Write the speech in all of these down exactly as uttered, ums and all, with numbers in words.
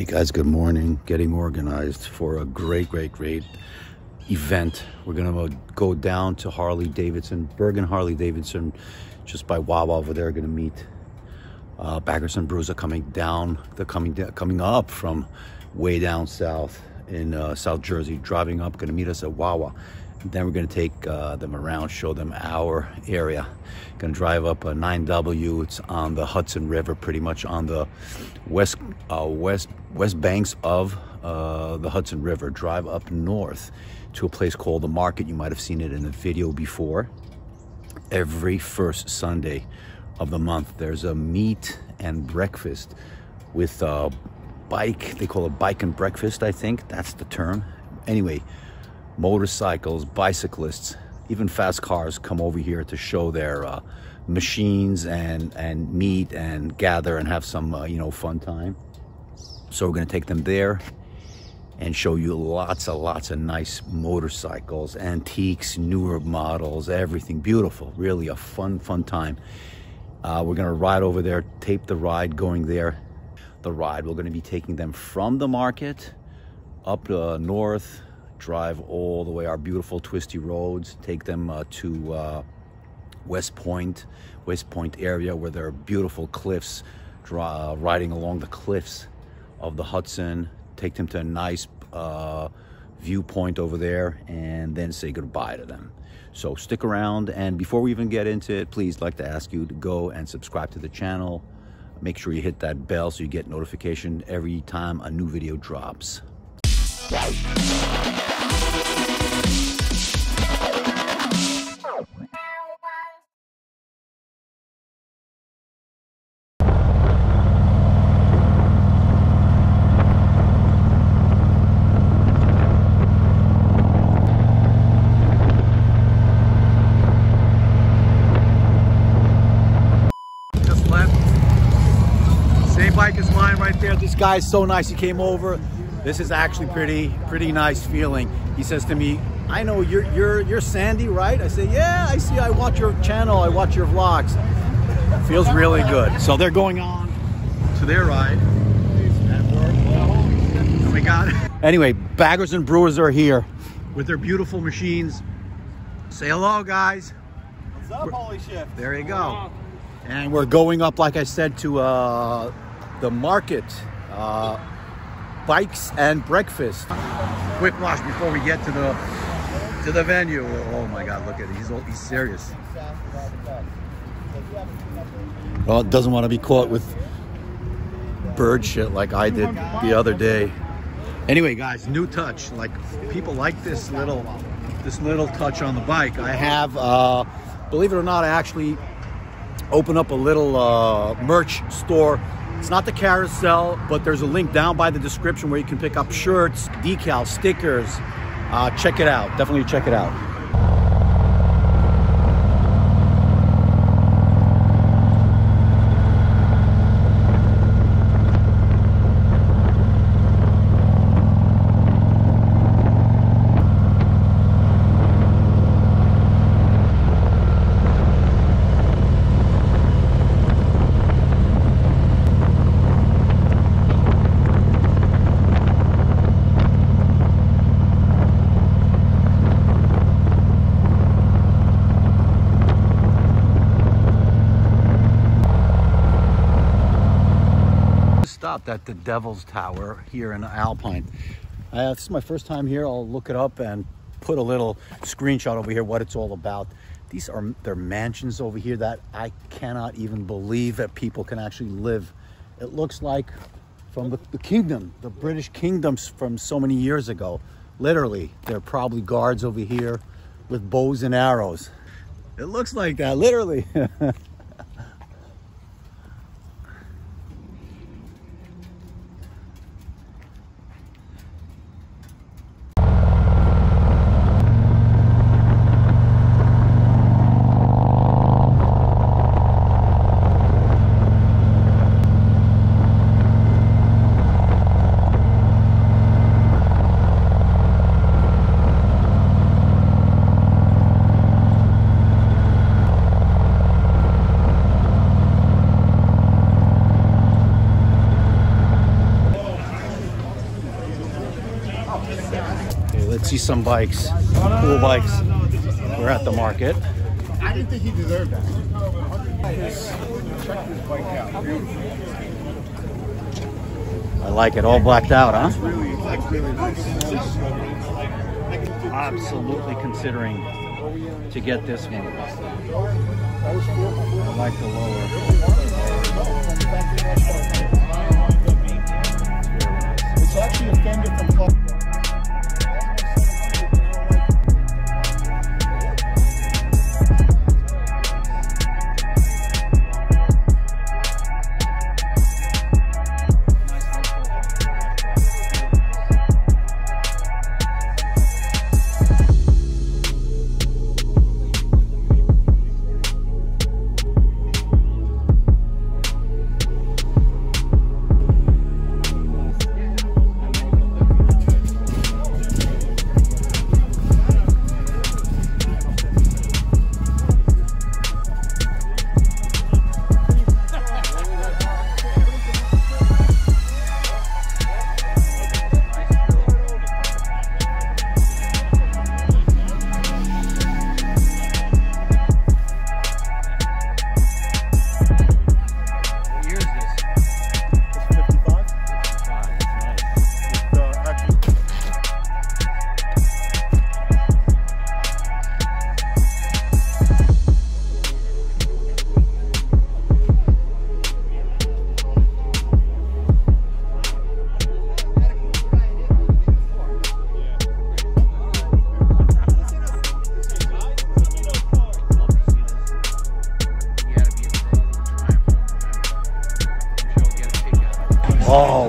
Hey guys, good morning. Getting organized for a great, great, great event. We're going to go down to Harley-Davidson, Bergen Harley-Davidson, just by Wawa over there. Going to meet uh, Baggers and Brews are coming down. They're coming coming up from way down south in uh, South Jersey, driving up, going to meet us at Wawa. Then we're going to take uh, them around, show them our area. Going to drive up a nine W. It's on the Hudson River, pretty much on the west uh, west west banks of uh, the Hudson River. Drive up north to a place called The Market. You might have seen it in the video before. Every first Sunday of the month, there's a meet and breakfast with a bike. They call it Bike and Breakfast, I think. That's the term. Anyway, motorcycles, bicyclists, even fast cars come over here to show their uh, machines and and meet and gather and have some uh, you know, fun time. So we're going to take them there and show you lots and lots of nice motorcycles, antiques, newer models, everything beautiful. Really a fun, fun time. Uh, we're going to ride over there, tape the ride going there. The ride, we're going to be taking them from The Market up uh, north, drive all the way, our beautiful twisty roads, take them uh, to uh, West Point, West Point area, where there are beautiful cliffs, dry, uh, riding along the cliffs of the Hudson, take them to a nice uh, viewpoint over there, and then say goodbye to them. So stick around, and before we even get into it, please, like to ask you to go and subscribe to the channel. Make sure you hit that bell so you get notification every time a new video drops. This guy's so nice, he came over. This is actually pretty pretty nice feeling. He says to me, I know you're you're you're Sandy, right? I say, yeah, I see, I watch your channel, I watch your vlogs. It feels really good. So they're going on to their ride. Oh my God. Anyway, Baggers and Brewers are here with their beautiful machines. Say hello, guys. What's up, Holy shiFt? There you go. And we're going up, like I said, to uh The Market, uh, Bikes and Breakfast. Quick rush before we get to the to the venue. Oh my God! Look at it. He's all, he's serious. Well, doesn't want to be caught with bird shit like I did the other day. Anyway, guys, new touch. Like, people like this little this little touch on the bike. I have, uh, believe it or not, I actually open up a little uh, merch store. It's not the carousel, but there's a link down by the description where you can pick up shirts, decals, stickers. Uh, check it out. Definitely check it out. At the Devil's Tower here in Alpine. Uh, this is my first time here. I'll look it up and put a little screenshot over here what it's all about. These are their mansions over here that I cannot even believe that people can actually live. It looks like from the, the kingdom, the British kingdoms from so many years ago. Literally, there are probably guards over here with bows and arrows. It looks like that, literally. see some bikes, cool bikes. We're at the market. I didn't think he deserved that. Check this bike out. Beautiful. I like it. All blacked out, huh? It's really, it's really nice. Absolutely considering to get this one. I like the lower. It's actually a fender from Hudson.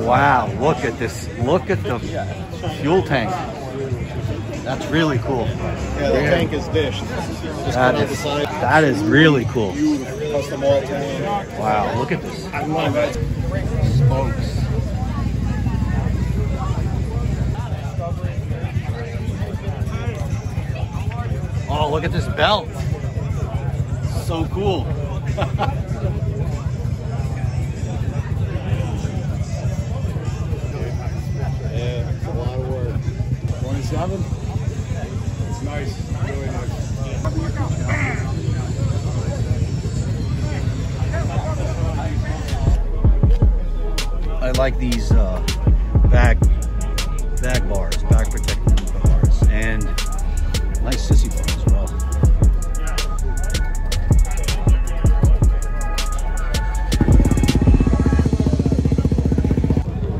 Wow, look at this. Look at the fuel tank. That's really cool. Yeah, the yeah. tank is dished. That is, that is really cool. Wow, look at this. I love it. Spokes. Oh, look at this belt. So cool. Seven. It's nice, really nice. I like these uh, back back bars, back protective bars, and nice sissy bars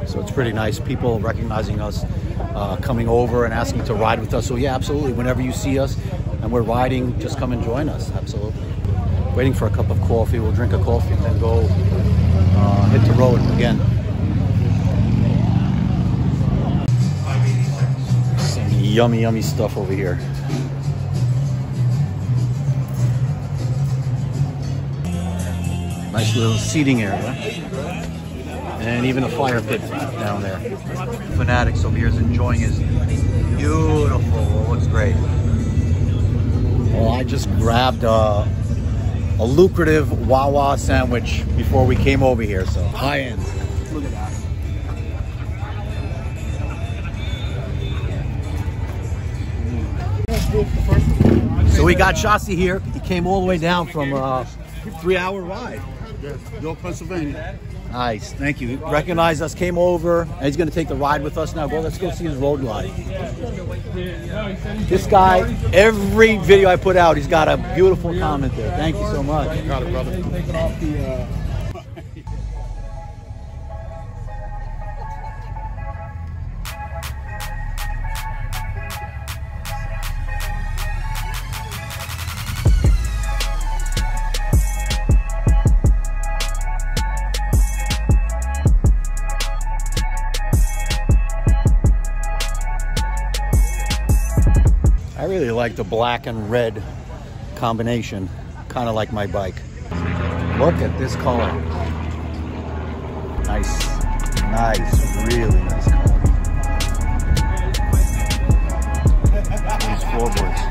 as well. So it's pretty nice. People recognizing us. Uh, coming over and asking to ride with us. So yeah, absolutely, whenever you see us and we're riding, just come and join us, absolutely. Waiting for a cup of coffee, we'll drink a coffee and then go uh, hit the road again. Some yummy, yummy stuff over here. Nice little seating area. And even a fire pit down there. Fanatics over here is enjoying his beautiful, it looks great. Well, I just grabbed a, a lucrative Wawa sandwich before we came over here, so high end. Look at that. So we got Chassi here. He came all the way down from a three hour ride. York, Pennsylvania. Nice, thank you. Recognized us, came over, and he's gonna take the ride with us now. Go, let's go see his road life. This guy, every video I put out, he's got a beautiful comment there. Thank you so much. You got it, brother. I really like the black and red combination, kind of like my bike. Look at this color. Nice, nice, really nice color. These floorboards.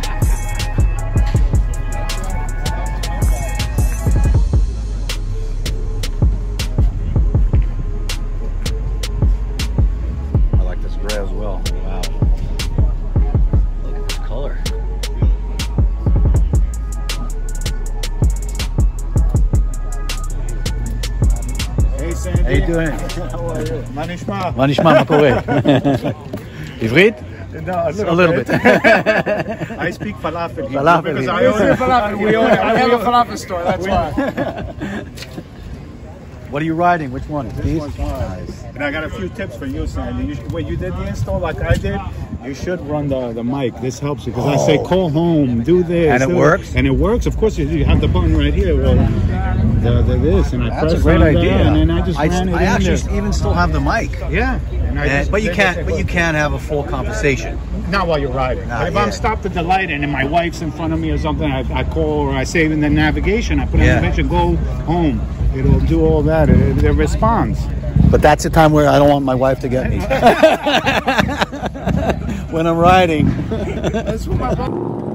I like this gray as well. Wow. Sandy. How you doing? How are you? מה נשמע? מה נשמע? מה קורה? עברית? No, a little, a little bit. bit. I speak falafel. Falafel. Because I own a falafel. We own it. I have a falafel store. That's why. What are you riding? Which one? This one's nice. And I got a few tips for you, Sandy. You should, when you did the install like I did, you should run the the mic. This helps because oh. I say call home, do this, and it works. It. And it works. Of course, you have the button right here. Well, the, the, this, and I That's press a great idea. And then I just I, ran it I in actually there. even still have the mic. Yeah. And I and, just, but you can't. But you can't have a full conversation. Not while you're riding. Not if yet. I'm stopped at the light and my wife's in front of me or something, I, I call or I save in the navigation. I put in yeah. the mention, go home. It'll do all that. It, it responds. But that's the time where I don't want my wife to get me. When I'm riding. That's what my brother...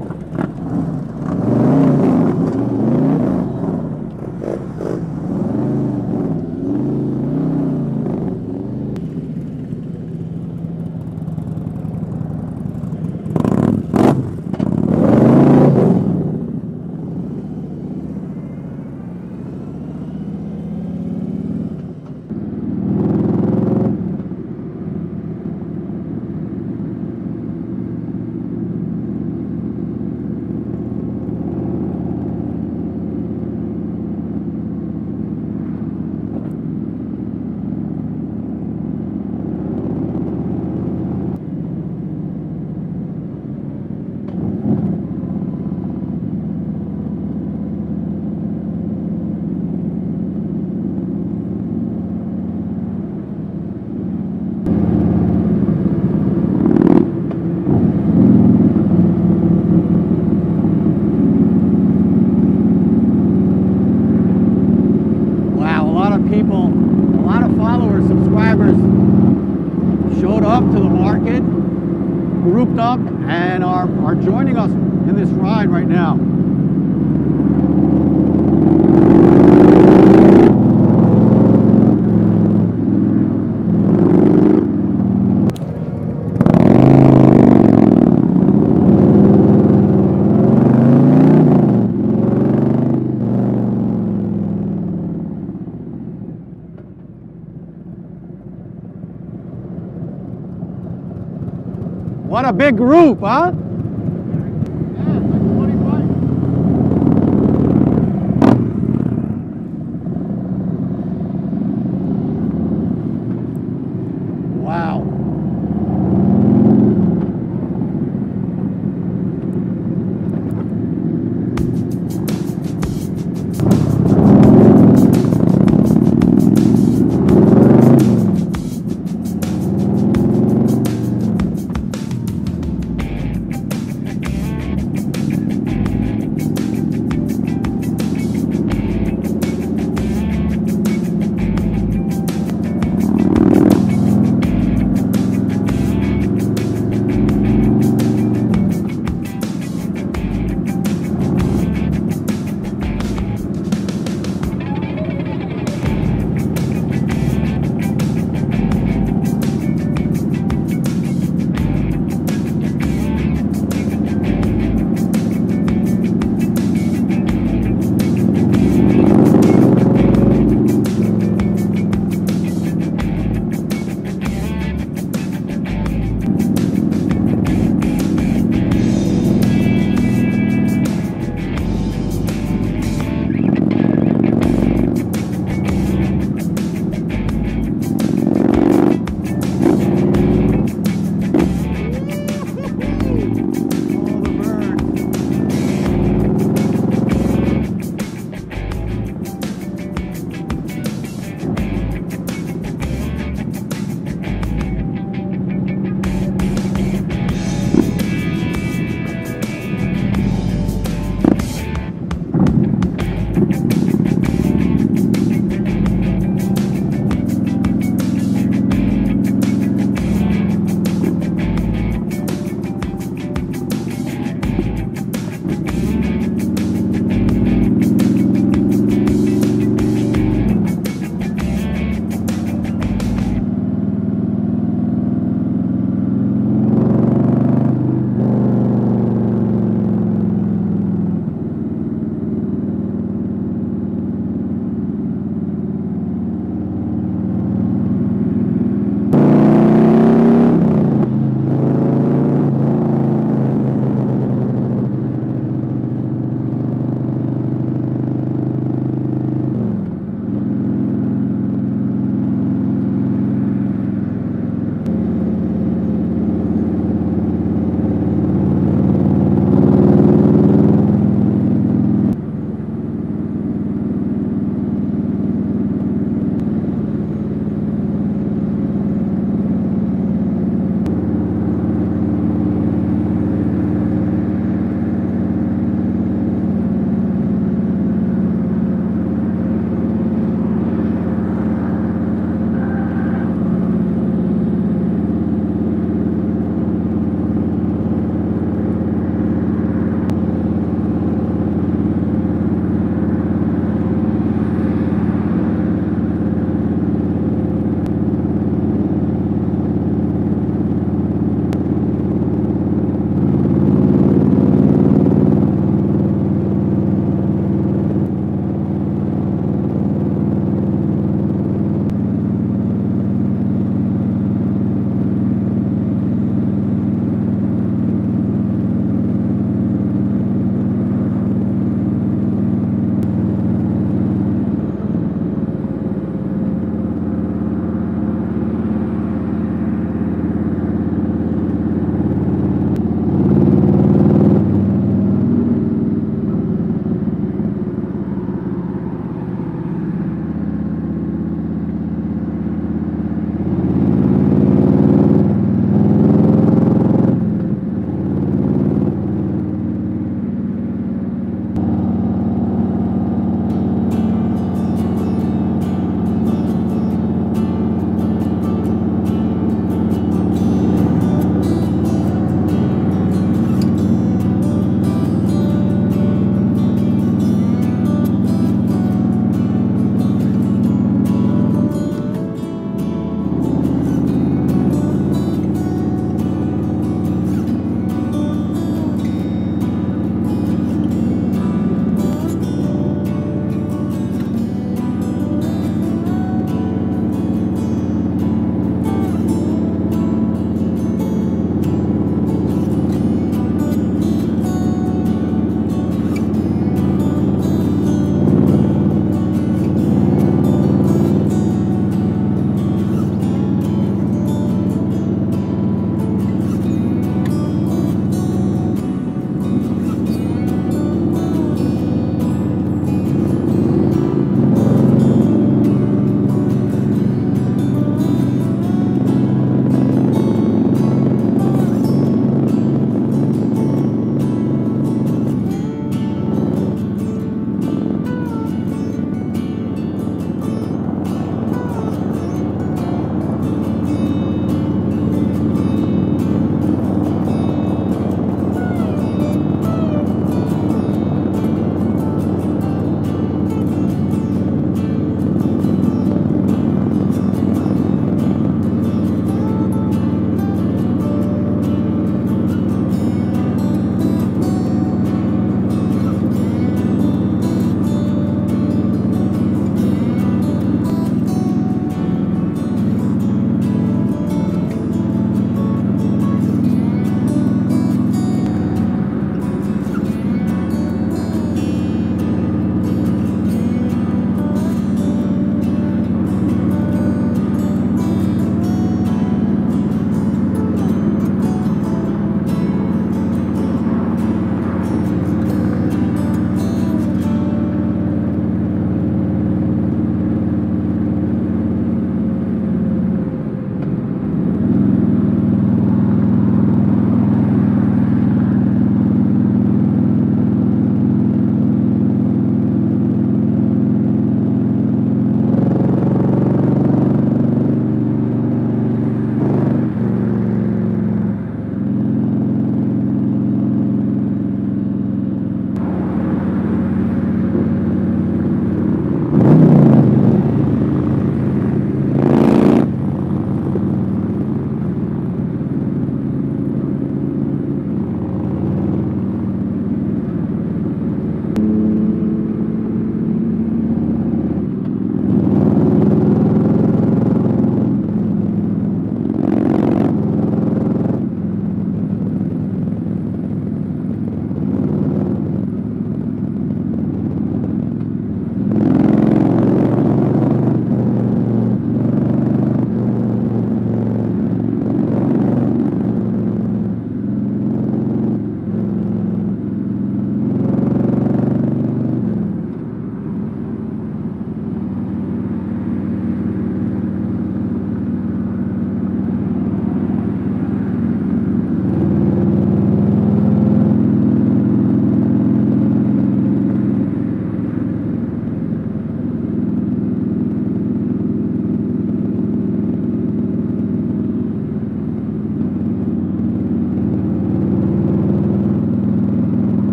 What a big group, huh?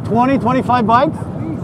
have? twenty, twenty-five bikes? At least.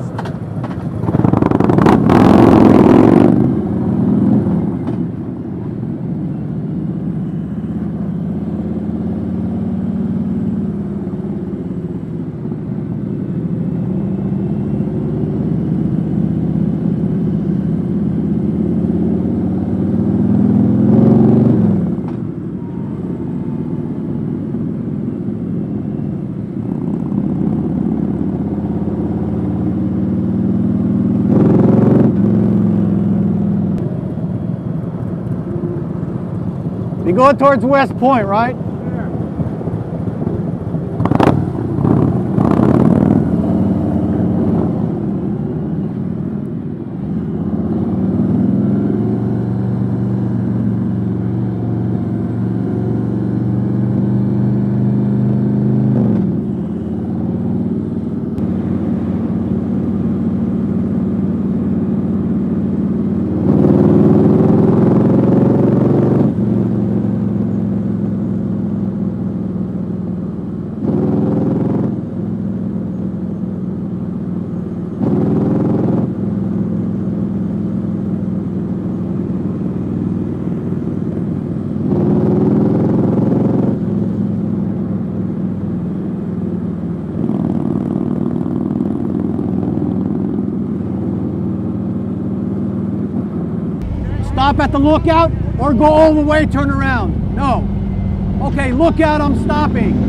You go towards West Point, right? Stop at the lookout or go all the way, turn around. No. Okay, lookout, I'm stopping.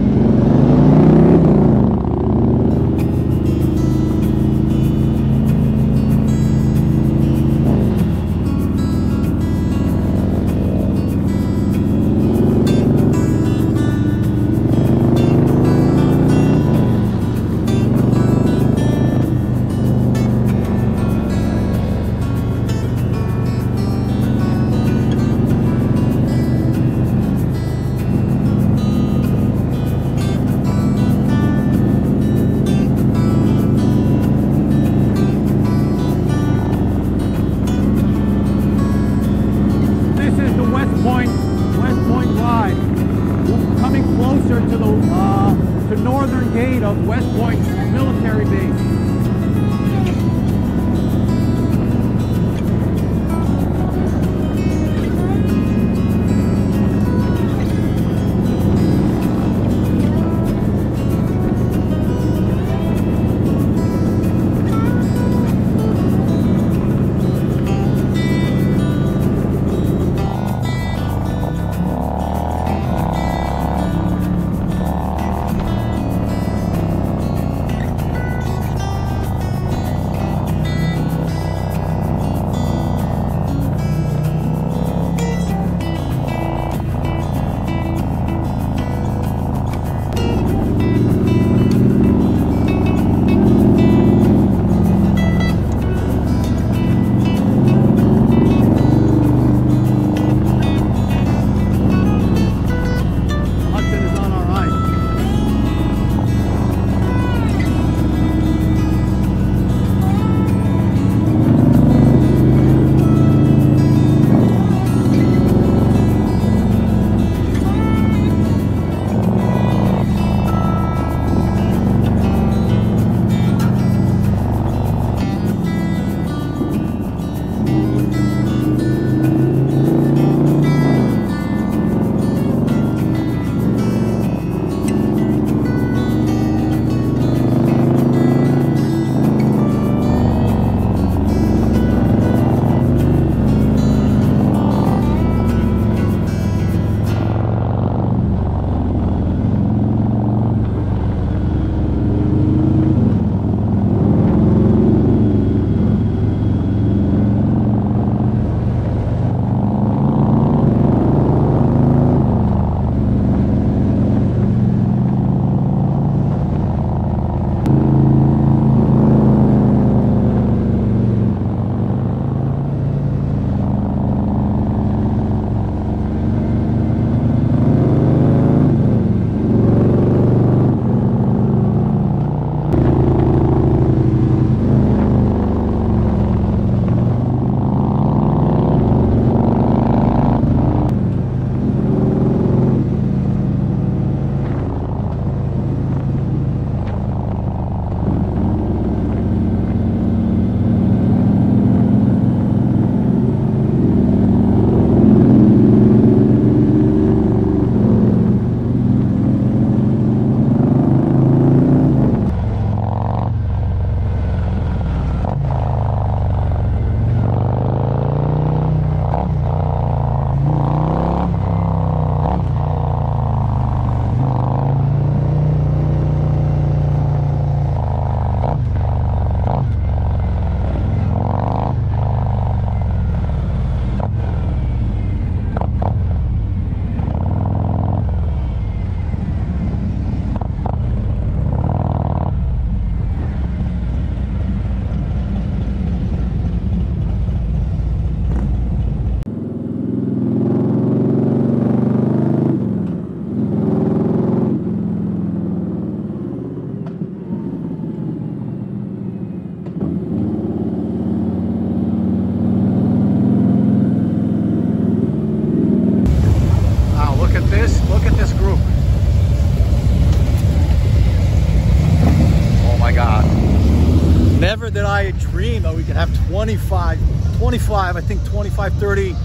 I dreamed that we could have twenty-five, twenty-five, I think twenty-five, thirty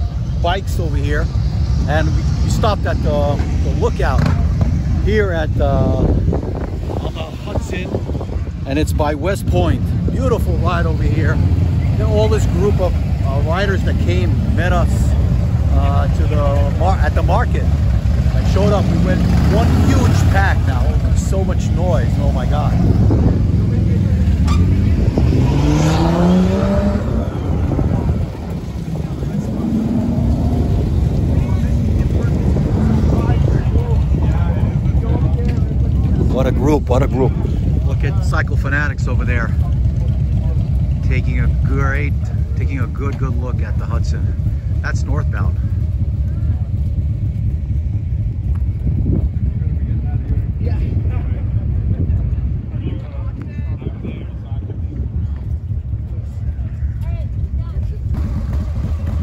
bikes over here. And we, we stopped at the, the lookout here at uh, Hudson, and it's by West Point. Beautiful ride over here. And all this group of uh, riders that came met us uh, to the mar at the market. I showed up. We went one huge pack now. So much noise. Oh my God. What a group, what a group. Look at Cycle Fanatics over there. Taking a great, taking a good, good look at the Hudson. That's northbound.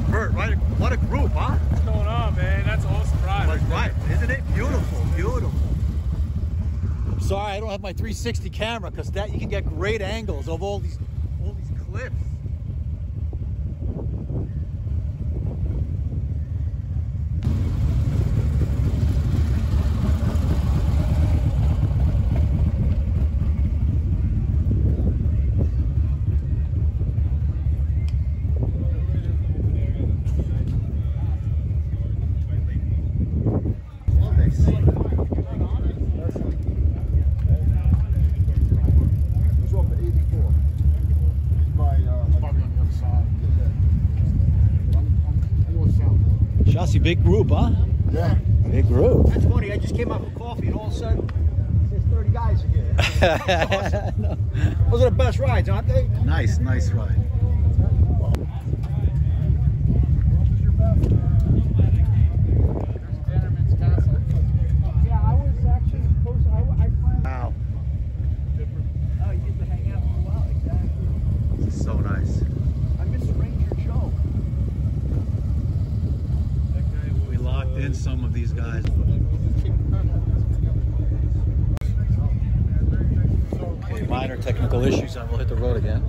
Bert, right, what a group, huh? What's going on, man? That's awesome ride. But right, isn't it? Beautiful, beautiful. Sorry, I don't have my three sixty camera, because that you can get great angles of all these all these cliffs. Chassi, big group, huh? Yeah. Big group. That's funny, I just came out for coffee and all of a sudden, there's thirty guys again. Awesome. No. Those are the best rides, aren't they? Nice, nice ride. Wow. Oh, you get to hang out for a while, exactly. This is so nice. In some of these guys. Okay, minor technical issues, and we'll hit the road again.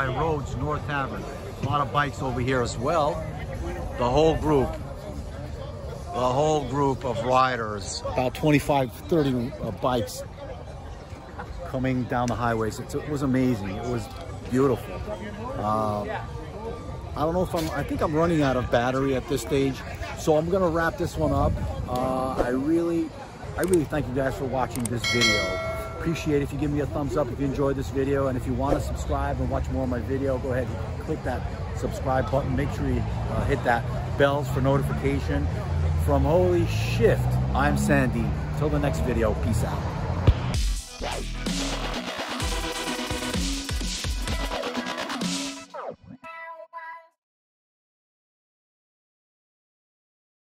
by Roads, North Avenue. A lot of bikes over here as well. The whole group, the whole group of riders. About twenty-five, thirty uh, bikes coming down the highways. It, it was amazing. It was beautiful. Uh, I don't know if I'm, I think I'm running out of battery at this stage. So I'm gonna wrap this one up. Uh, I really, I really thank you guys for watching this video. Appreciate it if you give me a thumbs up if you enjoyed this video, and if you want to subscribe and watch more of my video, go ahead and click that subscribe button. Make sure you uh, hit that bells for notification. From Holy shiFt, I'm Sandy. Till the next video, peace out.